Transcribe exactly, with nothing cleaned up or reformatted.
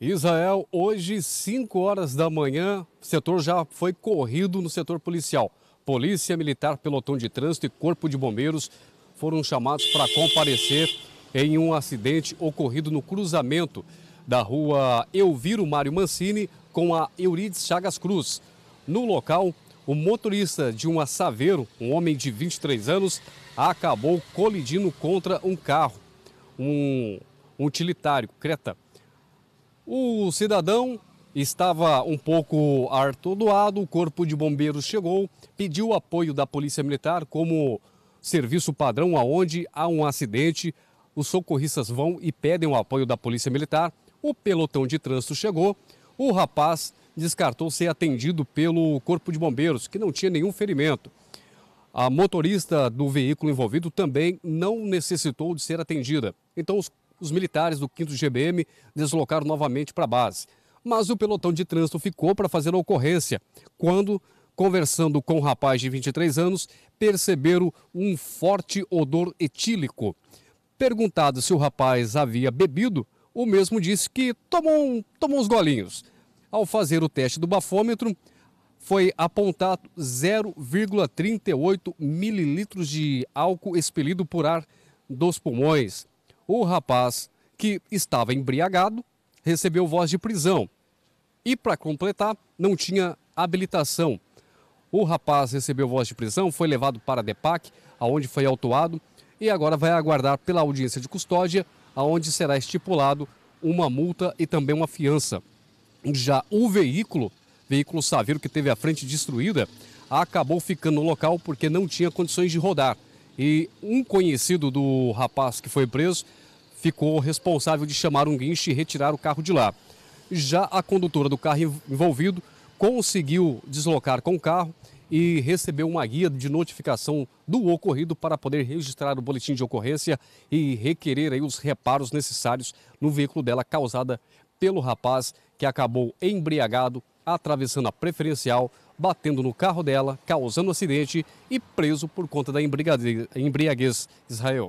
Israel, hoje, cinco horas da manhã, o setor já foi corrido no setor policial. Polícia Militar, Pelotão de Trânsito e Corpo de Bombeiros foram chamados para comparecer em um acidente ocorrido no cruzamento da rua Elviro Mário Mancini com a Eurides Chagas Cruz. No local, o motorista de uma Saveiro, um homem de vinte e três anos, acabou colidindo contra um carro, um utilitário Creta. O cidadão estava um pouco atordoado, o Corpo de Bombeiros chegou, pediu apoio da Polícia Militar como serviço padrão, aonde há um acidente, os socorristas vão e pedem o apoio da Polícia Militar. O Pelotão de Trânsito chegou, o rapaz descartou ser atendido pelo Corpo de Bombeiros, que não tinha nenhum ferimento. A motorista do veículo envolvido também não necessitou de ser atendida. Então, os, os militares do quinto G B M deslocaram novamente para a base. Mas o pelotão de trânsito ficou para fazer a ocorrência, quando, conversando com um rapaz de vinte e três anos, perceberam um forte odor etílico. Perguntado se o rapaz havia bebido, o mesmo disse que tomou, um, tomou uns golinhos. Ao fazer o teste do bafômetro, foi apontado zero vírgula trinta e oito mililitros de álcool expelido por ar dos pulmões. O rapaz, que estava embriagado, recebeu voz de prisão e, para completar, não tinha habilitação. O rapaz recebeu voz de prisão, foi levado para a DEPAC, aonde foi autuado, e agora vai aguardar pela audiência de custódia, aonde será estipulado uma multa e também uma fiança. Já o veículo, veículo Saveiro, que teve a frente destruída, acabou ficando no local porque não tinha condições de rodar. E um conhecido do rapaz que foi preso ficou responsável de chamar um guincho e retirar o carro de lá. Já a condutora do carro envolvido conseguiu deslocar com o carro e recebeu uma guia de notificação do ocorrido para poder registrar o boletim de ocorrência e requerer aí os reparos necessários no veículo dela, causada pelo rapaz que acabou embriagado, atravessando a preferencial, batendo no carro dela, causando um acidente e preso por conta da embriaguez. Israel.